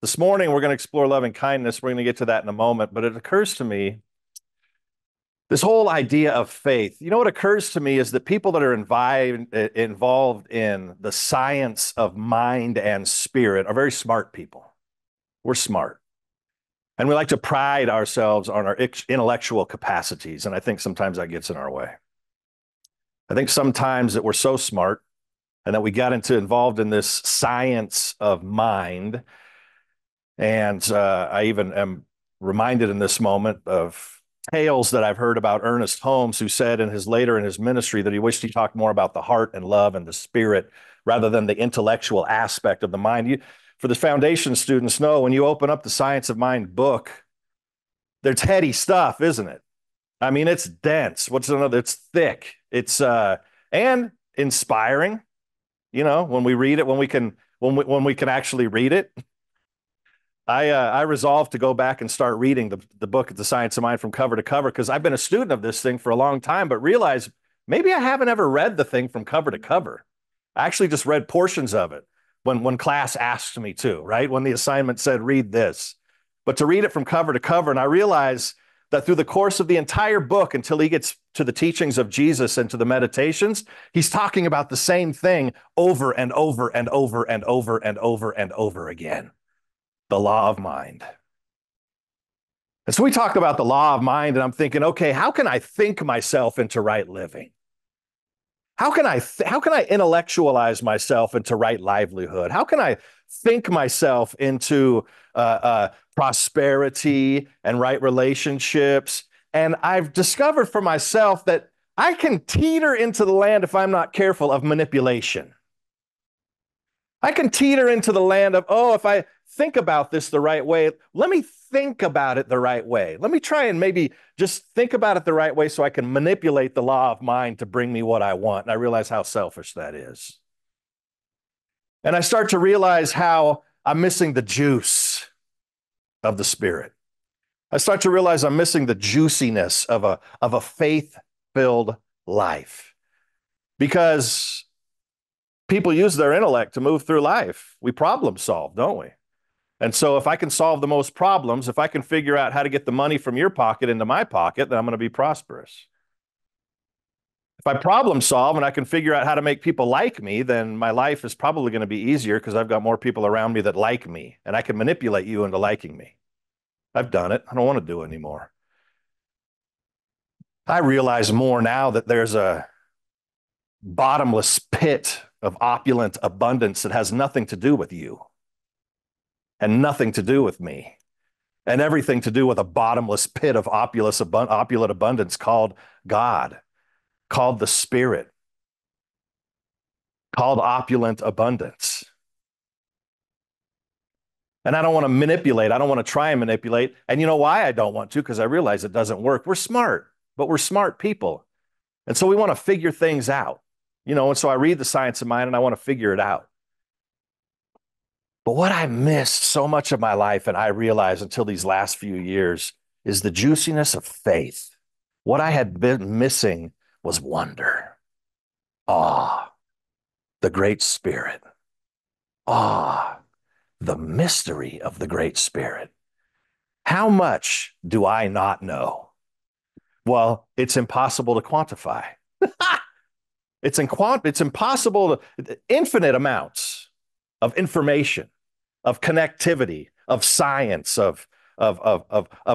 This morning, we're going to explore loving kindness. We're going to get to that in a moment. But it occurs to me, this whole idea of faith, you know, what occurs to me is that people that are involved in the science of mind and spirit are very smart people. We're smart. And we like to pride ourselves on our intellectual capacities. And I think sometimes that gets in our way. I think sometimes that we're so smart and that we got involved in this science of mind. And I even am reminded in this moment of tales that I've heard about Ernest Holmes, who said later in his ministry that he wished he talked more about the heart and love and the spirit rather than the intellectual aspect of the mind. For the foundation students, know when you open up the Science of Mind book, there's heady stuff, isn't it? I mean, it's dense. It's thick. It's and inspiring. You know, when we read it, when we can actually read it. I resolved to go back and start reading the book, The Science of Mind, from cover to cover, because I've been a student of this thing for a long time, but realized maybe I haven't ever read the thing from cover to cover. I actually just read portions of it when class asked me to, right? When the assignment said, read this. But to read it from cover to cover, and I realized that through the course of the entire book, until he gets to the teachings of Jesus and to the meditations, he's talking about the same thing over and over and over and over and over and over again. The law of mind. And so we talk about the law of mind, and I'm thinking, okay, how can I think myself into right living? How can I intellectualize myself into right livelihood? How can I think myself into prosperity and right relationships? And I've discovered for myself that I can teeter into the land, if I'm not careful, of manipulation. I can teeter into the land of, oh, if I think about this the right way, let me think about it the right way. Let me try and maybe just think about it the right way so I can manipulate the law of mind to bring me what I want. And I realize how selfish that is. And I start to realize how I'm missing the juice of the spirit. I start to realize I'm missing the juiciness of a faith-filled life, because people use their intellect to move through life. We problem solve, don't we? And so if I can solve the most problems, if I can figure out how to get the money from your pocket into my pocket, then I'm going to be prosperous. If I problem solve and I can figure out how to make people like me, then my life is probably going to be easier because I've got more people around me that like me, and I can manipulate you into liking me. I've done it. I don't want to do it anymore. I realize more now that there's a bottomless pit of opulent abundance that has nothing to do with you and nothing to do with me and everything to do with a bottomless pit of opulent abundance called God, called the Spirit, called opulent abundance. And I don't want to manipulate. I don't want to try and manipulate. And you know why I don't want to? Because I realize it doesn't work. We're smart, but we're smart people. And so we want to figure things out. You know, and so I read The Science of Mind and I want to figure it out. But what I missed so much of my life, and I realized until these last few years, is the juiciness of faith. What I had been missing was wonder, awe, the Great Spirit, awe, the mystery of the Great Spirit. How much do I not know? Well, it's impossible to quantify. It's impossible, infinite amounts of information, of connectivity, of science, of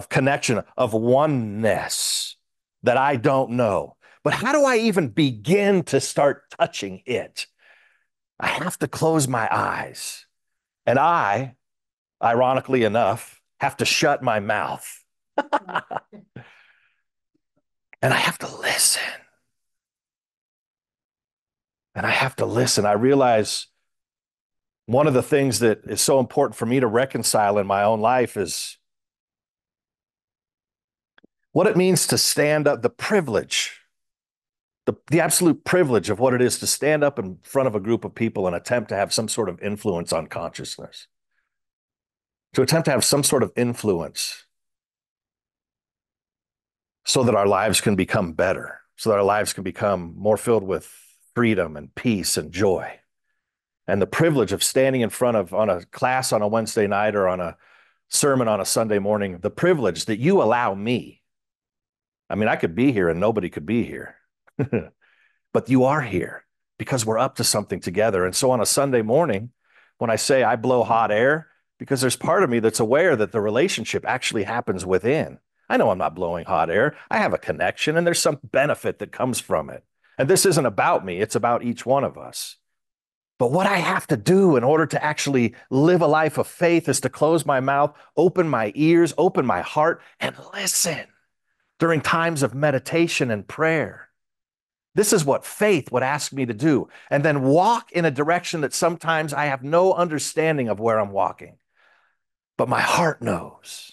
connection, of oneness that I don't know. But how do I even begin to start touching it? I have to close my eyes. And I, ironically enough, have to shut my mouth. And I have to listen. And I have to listen. I realize one of the things that is so important for me to reconcile in my own life is what it means to stand up, the privilege, the absolute privilege of what it is to stand up in front of a group of people and attempt to have some sort of influence on consciousness, to attempt to have some sort of influence so that our lives can become better, so that our lives can become more filled with freedom and peace and joy. and the privilege of standing in front of on a class on a Wednesday night or on a sermon on a Sunday morning, the privilege that you allow me. I mean, I could be here and nobody could be here, but you are here because we're up to something together. And so on a Sunday morning, when I say I blow hot air, because there's part of me that's aware that the relationship actually happens within. I know I'm not blowing hot air. I have a connection and there's some benefit that comes from it. And this isn't about me. It's about each one of us. But what I have to do in order to actually live a life of faith is to close my mouth, open my ears, open my heart, and listen during times of meditation and prayer. This is what faith would ask me to do, and then walk in a direction that sometimes I have no understanding of where I'm walking. But my heart knows.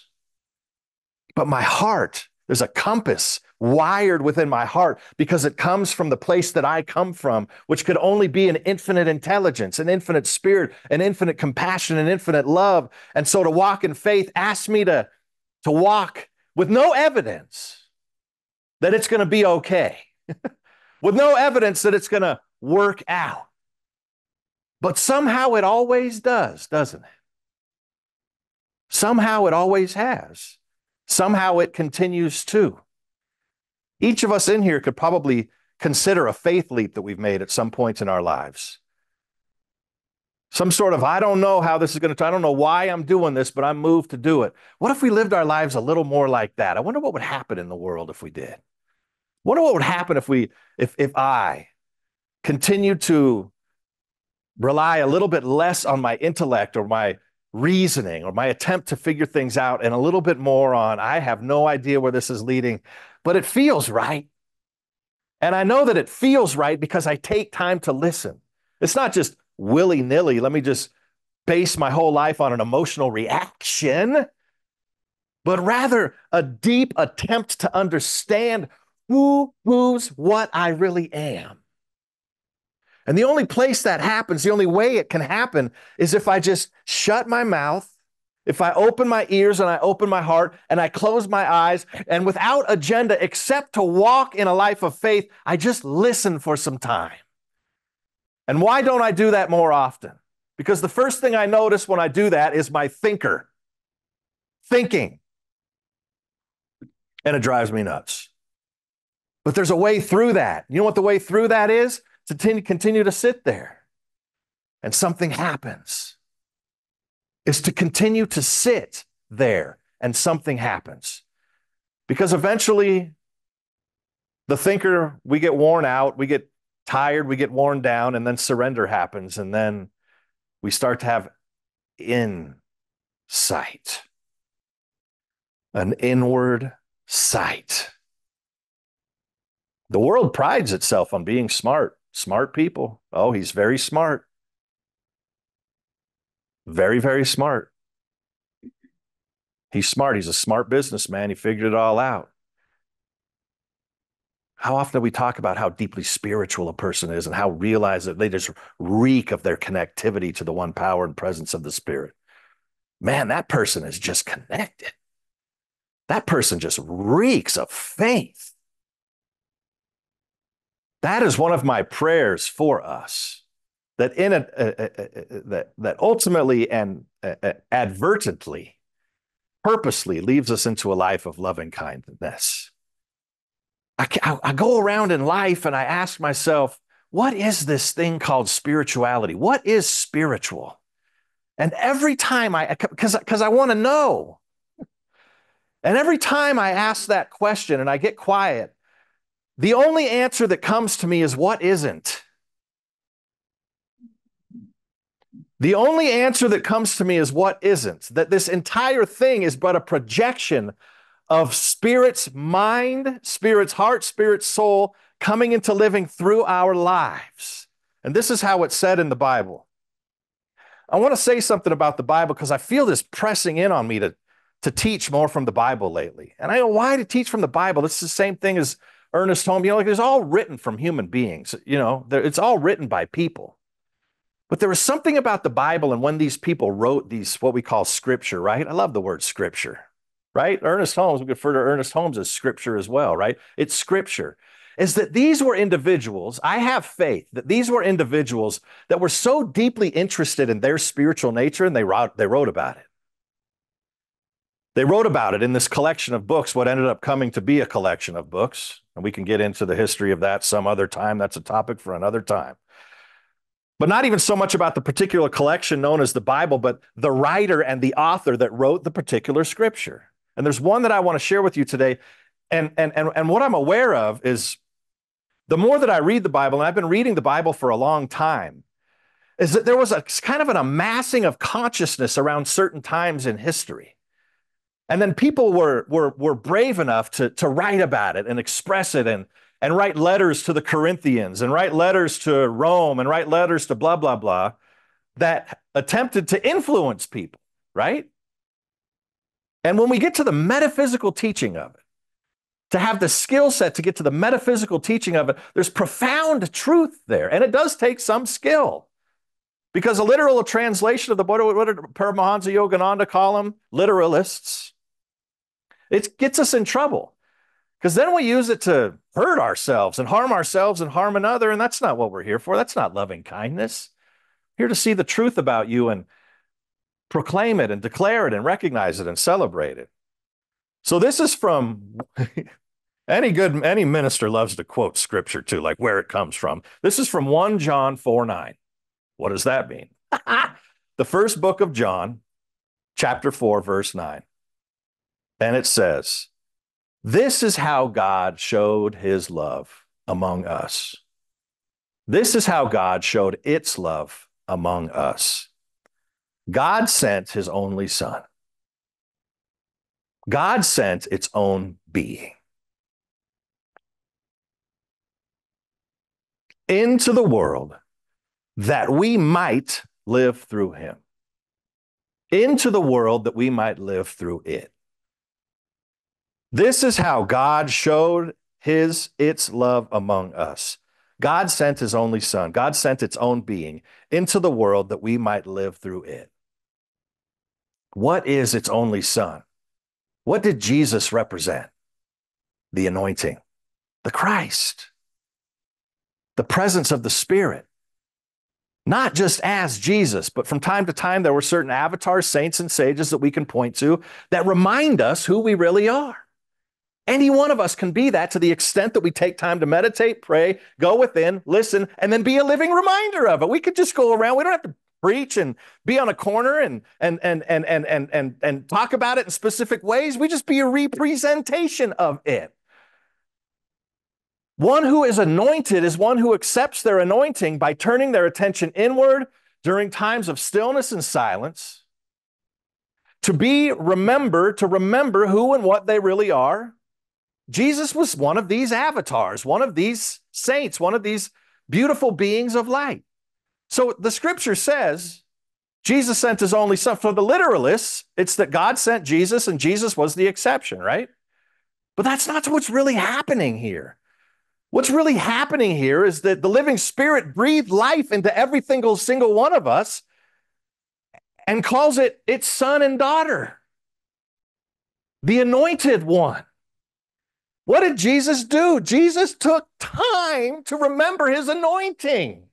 But my heart, there's a compass wired within my heart because it comes from the place that I come from, which could only be an infinite intelligence, an infinite spirit, an infinite compassion, an infinite love. And so to walk in faith asks me to walk with no evidence that it's going to be okay, with no evidence that it's going to work out. But somehow it always does, doesn't it? Somehow it always has. Somehow it continues to. Each of us in here could probably consider a faith leap that we've made at some points in our lives. Some sort of, I don't know how this is going to, I don't know why I'm doing this, but I'm moved to do it. What if we lived our lives a little more like that? I wonder what would happen in the world if we did. I wonder what would happen if I continued to rely a little bit less on my intellect or my reasoning or my attempt to figure things out and a little bit more on, I have no idea where this is leading, but it feels right. And I know that it feels right because I take time to listen. It's not just willy-nilly. Let me just base my whole life on an emotional reaction, but rather a deep attempt to understand who's what I really am. And the only place that happens, the only way it can happen is if I just shut my mouth, if I open my ears and I open my heart and I close my eyes and without agenda except to walk in a life of faith, I just listen for some time. And why don't I do that more often? Because the first thing I notice when I do that is my thinker thinking. And it drives me nuts. But there's a way through that. You know what the way through that is? To continue to sit there and something happens is to continue to sit there and something happens because eventually the thinker, we get worn out, we get tired, we get worn down, and then surrender happens. And then we start to have insight, an inward sight. The world prides itself on being smart. Smart people. Oh, he's very smart. Very, very smart. He's smart. He's a smart businessman. He figured it all out. How often do we talk about how deeply spiritual a person is and how realize that they just reek of their connectivity to the one power and presence of the Spirit? Man, that person is just connected. That person just reeks of faith. That is one of my prayers for us, that in that ultimately and advertently, purposely leads us into a life of loving kindness. I go around in life and I ask myself, what is this thing called spirituality? What is spiritual? And every time because I want to know, and every time I ask that question and I get quiet, the only answer that comes to me is what isn't. The only answer that comes to me is what isn't. That this entire thing is but a projection of Spirit's mind, Spirit's heart, Spirit's soul coming into living through our lives. And this is how it's said in the Bible. I want to say something about the Bible because I feel this pressing in on me to teach more from the Bible lately. And I know why to teach from the Bible. It's the same thing as Ernest Holmes, you know, like it's all written from human beings, you know, it's all written by people. But there was something about the Bible and when these people wrote these, what we call scripture, right? I love the word scripture, right? Ernest Holmes, we refer to Ernest Holmes as scripture as well, right? It's scripture. is that these were individuals, I have faith that these were individuals that were so deeply interested in their spiritual nature, and they wrote about it. They wrote about it in this collection of books, what ended up coming to be a collection of books. And we can get into the history of that some other time. That's a topic for another time. But not even so much about the particular collection known as the Bible, but the writer and the author that wrote the particular scripture. And there's one that I want to share with you today. And what I'm aware of is the more that I read the Bible, and I've been reading the Bible for a long time, is that there was a kind of an amassing of consciousness around certain times in history. And then people were brave enough to write about it and express it and write letters to the Corinthians and write letters to Rome and write letters to blah, blah, blah, that attempted to influence people, right? And when we get to the metaphysical teaching of it, to have the skill set to get to the metaphysical teaching of it, there's profound truth there. And it does take some skill. Because a literal translation of the Bible, what did Paramahansa Yogananda call them? Literalists. It gets us in trouble because then we use it to hurt ourselves and harm another. And that's not what we're here for. That's not loving kindness. We're here to see the truth about you and proclaim it and declare it and recognize it and celebrate it. So this is from any minister loves to quote scripture too, like where it comes from. This is from 1 John 4, 9. What does that mean? The first book of John, chapter 4, verse 9. And it says, this is how God showed his love among us. This is how God showed its love among us. God sent his only son. God sent its own being into the world that we might live through him. Into the world that we might live through it. This is how God showed its love among us. God sent his only son. God sent its own being into the world that we might live through it. What is its only son? What did Jesus represent? The anointing, the Christ, the presence of the Spirit. Not just as Jesus, but from time to time, there were certain avatars, saints, and sages that we can point to that remind us who we really are. Any one of us can be that to the extent that we take time to meditate, pray, go within, listen, and then be a living reminder of it. We could just go around. We don't have to preach and be on a corner and talk about it in specific ways. We just be a representation of it. One who is anointed is one who accepts their anointing by turning their attention inward during times of stillness and silence to remember who and what they really are. Jesus was one of these avatars, one of these saints, one of these beautiful beings of light. So the scripture says Jesus sent his only son. For the literalists, it's that God sent Jesus and Jesus was the exception, right? But that's not what's really happening here. What's really happening here is that the living Spirit breathed life into every single one of us and calls it its son and daughter, the anointed one. What did Jesus do? Jesus took time to remember his anointing.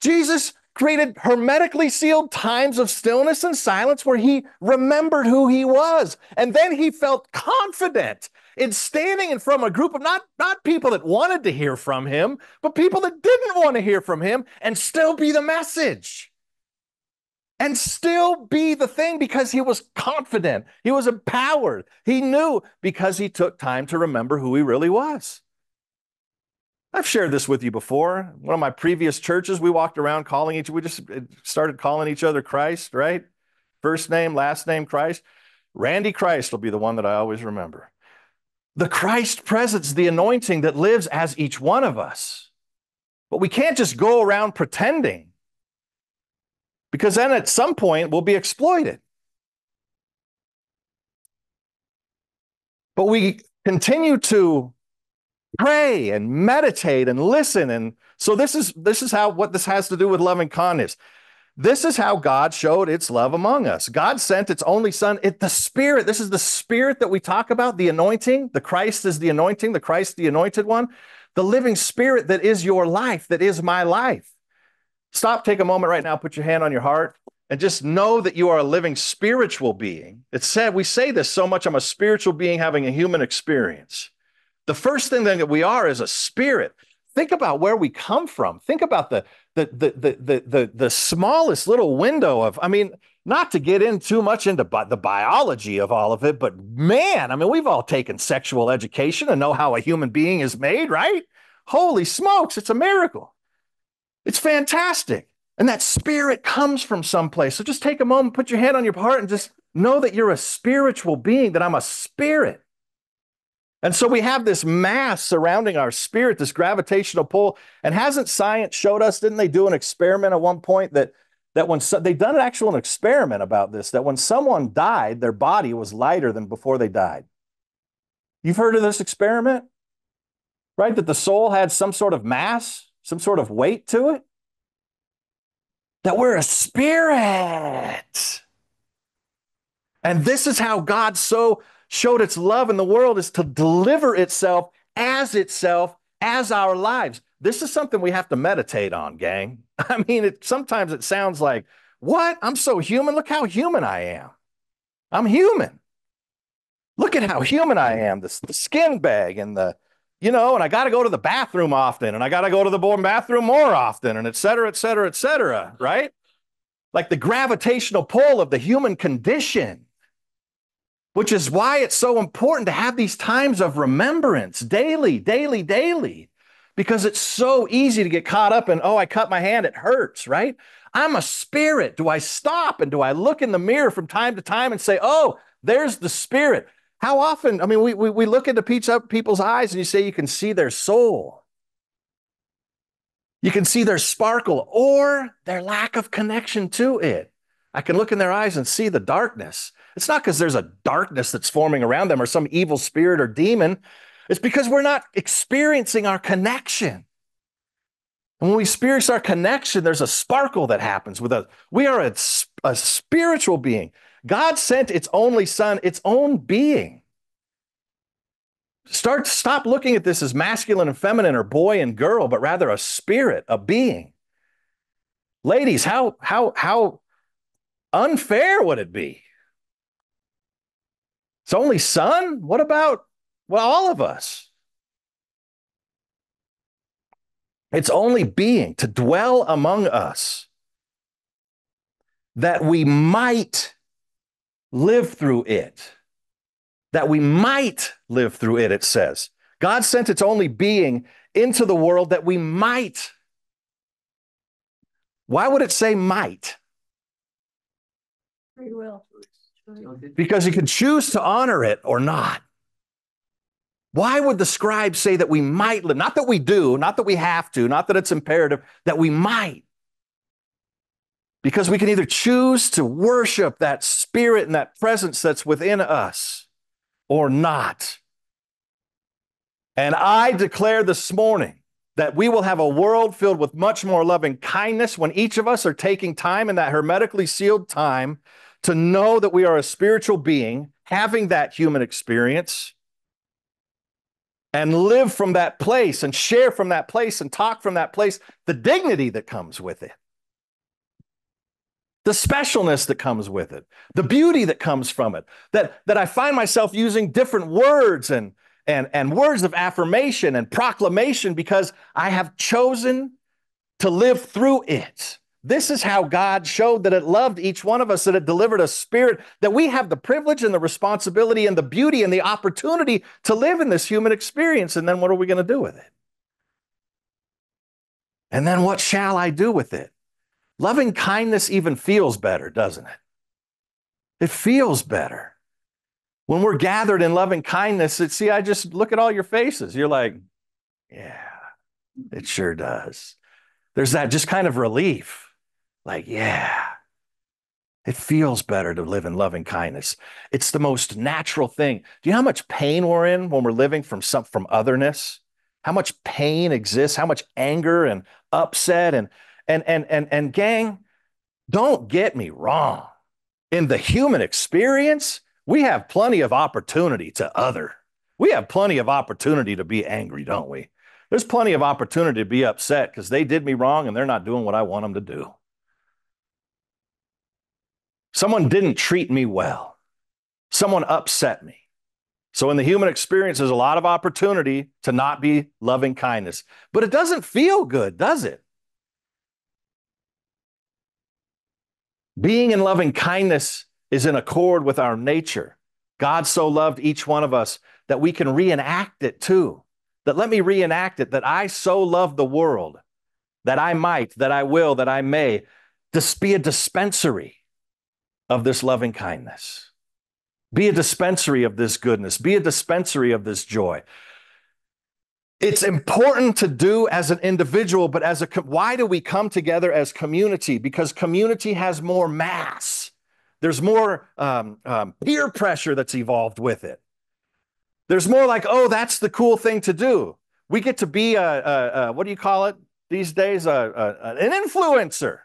Jesus created hermetically sealed times of stillness and silence where he remembered who he was. And then he felt confident in standing in front of a group of not people that wanted to hear from him, but people that didn't want to hear from him and still be the message and still be the thing because he was confident. He was empowered. He knew because he took time to remember who he really was. I've shared this with you before. One of my previous churches, we walked around calling each other. We just started calling each other Christ, right? First name, last name, Christ. Randy Christ will be the one that I always remember. The Christ presence, the anointing that lives as each one of us. But we can't just go around pretending, because then at some point we'll be exploited. But we continue to pray and meditate and listen. And so this is how what this has to do with loving kindness. This is how God showed its love among us. God sent its only son, the Spirit. This is the Spirit that we talk about, the anointing. The Christ is the anointing, the Christ, the anointed one. The living Spirit that is your life, that is my life. Stop, take a moment right now, put your hand on your heart, and just know that you are a living spiritual being. It's sad, we say this so much, I'm a spiritual being having a human experience. The first thing that we are is a spirit. Think about where we come from. Think about the smallest little window of, I mean, not to get in too much into the biology of all of it, but man, I mean, we've all taken sexual education and know how a human being is made, right? Holy smokes, it's a miracle. It's fantastic. And that spirit comes from someplace. So just take a moment, put your hand on your heart, and just know that you're a spiritual being, that I'm a spirit. And so we have this mass surrounding our spirit, this gravitational pull. And hasn't science showed us, didn't they do an experiment at one point that when they've done an actual experiment about this, that when someone died, their body was lighter than before they died. You've heard of this experiment, right? That the soul had some sort of mass, some sort of weight to it. That we're a spirit. And this is how God so showed its love in the world, is to deliver itself, as our lives. This is something we have to meditate on, gang. I mean, sometimes it sounds like, what? I'm so human. Look how human I am. I'm human. Look at how human I am. The skin bag and and I got to go to the bathroom often, and I got to go to the bathroom more often, and et cetera, right? Like the gravitational pull of the human condition. Which is why it's so important to have these times of remembrance daily, because it's so easy to get caught up in, oh, I cut my hand, it hurts, right? I'm a spirit. Do I stop and do I look in the mirror from time to time and say, oh, there's the spirit? How often, I mean, we look into people's eyes and you say you can see their soul. You can see their sparkle or their lack of connection to it. I can look in their eyes and see the darkness. It's not because there's a darkness that's forming around them or some evil spirit or demon. It's because we're not experiencing our connection. And when we experience our connection, there's a sparkle that happens with us. We are a spiritual being. God sent its only son, its own being. Stop looking at this as masculine and feminine or boy and girl, but rather a spirit, a being. Ladies, how unfair would it be? It's only son? What about, well, all of us? It's only being to dwell among us that we might live through it. That we might live through it, it says. God sent its only being into the world that we might. Why would it say might? Free will. Because you can choose to honor it or not. Why would the scribe say that we might live? Not that we do, not that we have to, not that it's imperative, that we might. Because we can either choose to worship that spirit and that presence that's within us or not. And I declare this morning that we will have a world filled with much more loving kindness when each of us are taking time in that hermetically sealed time to know that we are a spiritual being, having that human experience, and live from that place, and share from that place, and talk from that place, the dignity that comes with it, the specialness that comes with it, the beauty that comes from it, that I find myself using different words and words of affirmation and proclamation because I have chosen to live through it. This is how God showed that it loved each one of us, that it delivered a spirit, that we have the privilege and the responsibility and the beauty and the opportunity to live in this human experience. And then what are we going to do with it? And then what shall I do with it? Loving kindness even feels better, doesn't it? It feels better. When we're gathered in loving kindness, I just look at all your faces. You're like, yeah, it sure does. There's that just kind of relief. Like, yeah, it feels better to live in loving kindness. It's the most natural thing. Do you know how much pain we're in when we're living from otherness? How much pain exists? How much anger and upset and gang? Don't get me wrong. In the human experience, we have plenty of opportunity to other. We have plenty of opportunity to be angry, don't we? There's plenty of opportunity to be upset because they did me wrong and they're not doing what I want them to do. Someone didn't treat me well. Someone upset me. So in the human experience, there's a lot of opportunity to not be loving kindness. But it doesn't feel good, does it? Being in loving kindness is in accord with our nature. God so loved each one of us that we can reenact it too. That let me reenact it, that I so love the world, that I might, that I will, that I may, just be a dispensary of this loving kindness. Be a dispensary of this goodness. Be a dispensary of this joy. It's important to do as an individual, but as a why do we come together as community? Because community has more mass. There's more peer pressure that's evolved with it. There's more like, oh, that's the cool thing to do. We get to be a what do you call it these days? An influencer.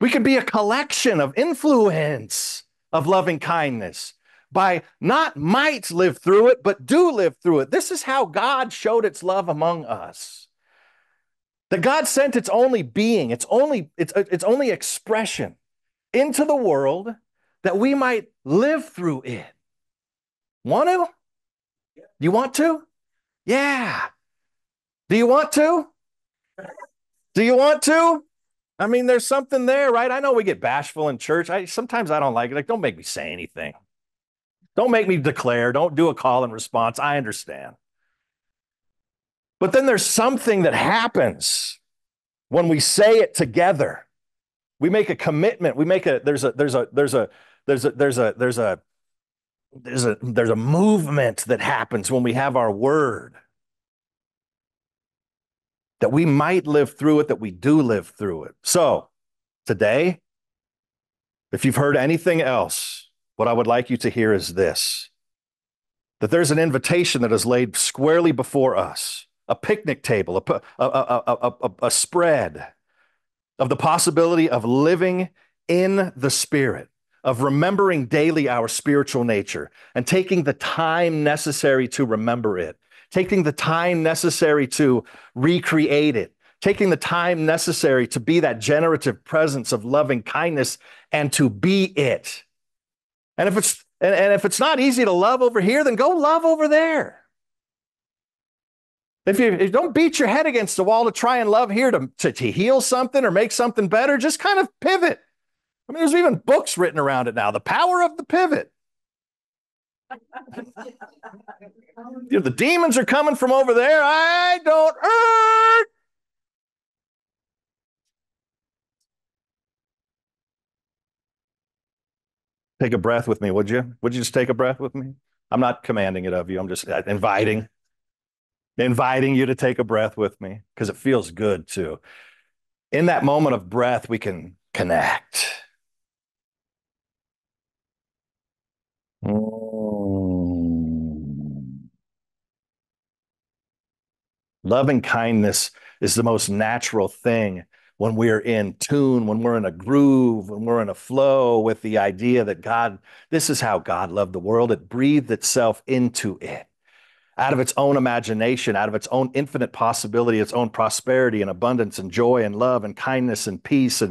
We could be a collection of influence of loving kindness. By not might live through it, but do live through it. This is how God showed its love among us. That God sent its only being, its only expression into the world that we might live through it. Want to? You want to? Yeah. Do you want to? Do you want to? I mean, there's something there, right? I know we get bashful in church. Sometimes I don't like it. Like, don't make me say anything. Don't make me declare. Don't do a call and response. I understand. But then there's something that happens when we say it together. We make a commitment. We make a there's a movement that happens when we have our word. That we might live through it, that we do live through it. So today, if you've heard anything else, what I would like you to hear is this, that there's an invitation that is laid squarely before us, a picnic table, a spread of the possibility of living in the Spirit, of remembering daily our spiritual nature and taking the time necessary to remember it, taking the time necessary to recreate it, taking the time necessary to be that generative presence of loving kindness and to be it. And if it's not easy to love over here, then go love over there. If you don't beat your head against the wall to try and love here to heal something or make something better, just kind of pivot. I mean, there's even books written around it now, The Power of the Pivot. You know, the demons are coming from over there. I don't hurt. Take a breath with me, would you? Would you just take a breath with me? I'm not commanding it of you. I'm just inviting you to take a breath with me because it feels good too. In that moment of breath, we can connect. Loving kindness is the most natural thing. When we're in tune, when we're in a groove, when we're in a flow with the idea that God, this is how God loved the world. It breathed itself into it, out of its own imagination, out of its own infinite possibility, its own prosperity and abundance and joy and love and kindness and peace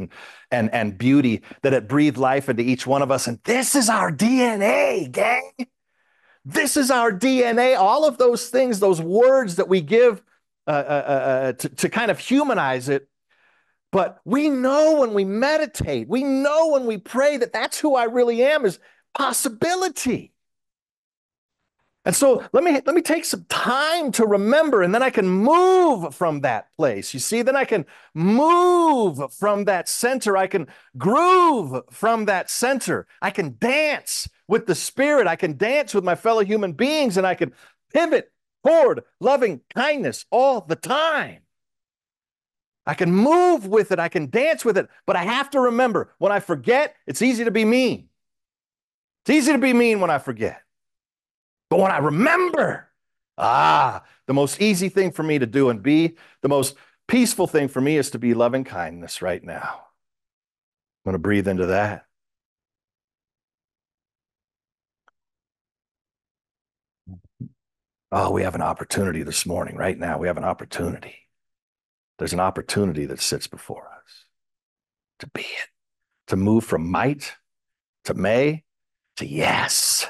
and beauty, that it breathed life into each one of us. And this is our DNA, gang. This is our DNA. All of those things, those words that we give to kind of humanize it, but we know when we meditate, we know when we pray that that's who I really am is possibility. And so let me take some time to remember, and then I can move from that place. You see, then I can move from that center. I can groove from that center. I can dance with the Spirit. I can dance with my fellow human beings, and I can pivot toward loving kindness all the time. I can move with it. I can dance with it. But I have to remember, when I forget, it's easy to be mean. It's easy to be mean when I forget. But when I remember, the most easy thing for me to do and be, the most peaceful thing for me is to be loving kindness right now. I'm going to breathe into that. Oh, we have an opportunity this morning. Right now, we have an opportunity. There's an opportunity that sits before us to be it, to move from might to may to yes.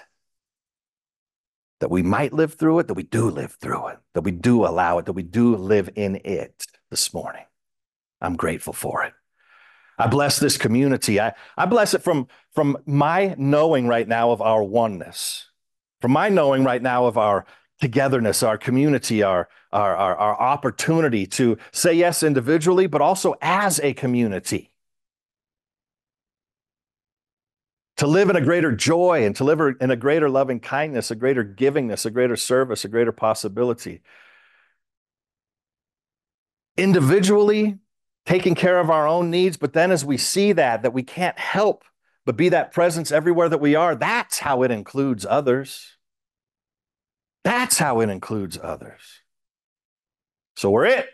That we might live through it, that we do live through it, that we do allow it, that we do live in it this morning. I'm grateful for it. I bless this community. I bless it from my knowing right now of our oneness, from my knowing right now of our togetherness, our community, our opportunity to say yes individually, but also as a community. To live in a greater joy and to live in a greater loving kindness, a greater givingness, a greater service, a greater possibility. Individually, taking care of our own needs, but then as we see that we can't help but be that presence everywhere that we are, that's how it includes others. That's how it includes others. So we're it.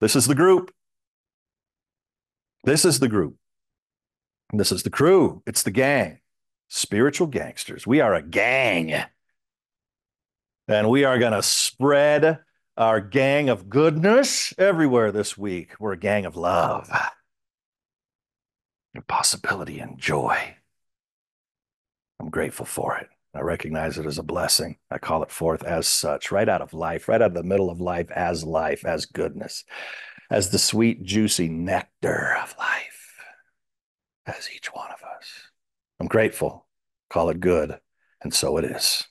This is the group. This is the group. And this is the crew. It's the gang. Spiritual gangsters. We are a gang. And we are going to spread our gang of goodness everywhere this week. We're a gang of love, and possibility, and joy. I'm grateful for it. I recognize it as a blessing. I call it forth as such, right out of life, right out of the middle of life, as goodness, as the sweet, juicy nectar of life, as each one of us. I'm grateful, call it good, and so it is.